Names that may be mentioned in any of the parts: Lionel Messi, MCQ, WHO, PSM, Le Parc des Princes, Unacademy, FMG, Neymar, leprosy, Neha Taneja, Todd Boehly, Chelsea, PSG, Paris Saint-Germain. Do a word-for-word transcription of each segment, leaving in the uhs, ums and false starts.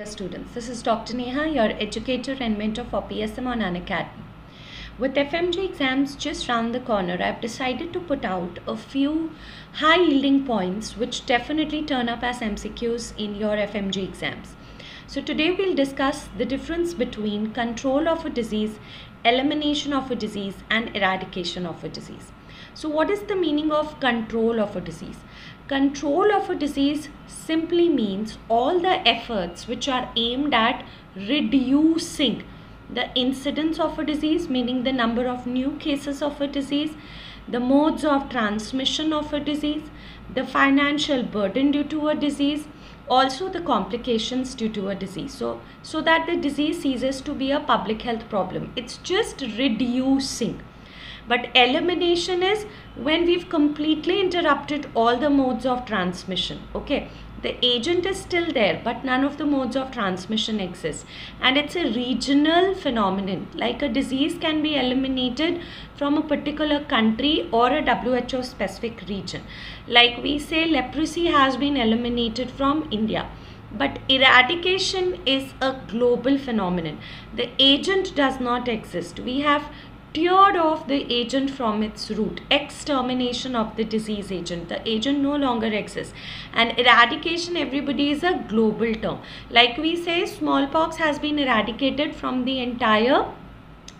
Dear students, this is Doctor Neha, your educator and mentor for P S M on Unacademy. With F M G exams just round the corner, I've decided to put out a few high-yielding points which definitely turn up as M C Qs in your F M G exams. So today we'll discuss the difference between control of a disease, elimination of a disease, and eradication of a disease. So what is the meaning of control of a disease? Control of a disease simply means all the efforts which are aimed at reducing the incidence of a disease, meaning the number of new cases of a disease, the modes of transmission of a disease, the financial burden due to a disease, also the complications due to a disease. So, so that the disease ceases to be a public health problem. It's just reducing. But elimination is when we've completely interrupted all the modes of transmission. Okay, the agent is still there, but none of the modes of transmission exist. And it's a regional phenomenon. Like a disease can be eliminated from a particular country or a W H O specific region. Like we say, leprosy has been eliminated from India. But eradication is a global phenomenon. The agent does not exist. We have teared off the agent from its root, extermination of the disease agent. The agent no longer exists. And eradication, everybody, is a global term. Like we say, smallpox has been eradicated from the entire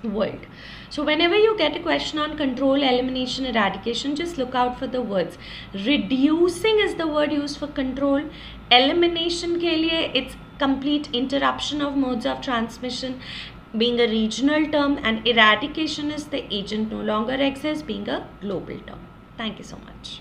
world. So whenever you get a question on control, elimination, eradication, just look out for the words. Reducing is the word used for control. Elimination ke liye, it's complete interruption of modes of transmission, being a regional term, and eradication is the agent no longer exists, being a global term. Thank you so much.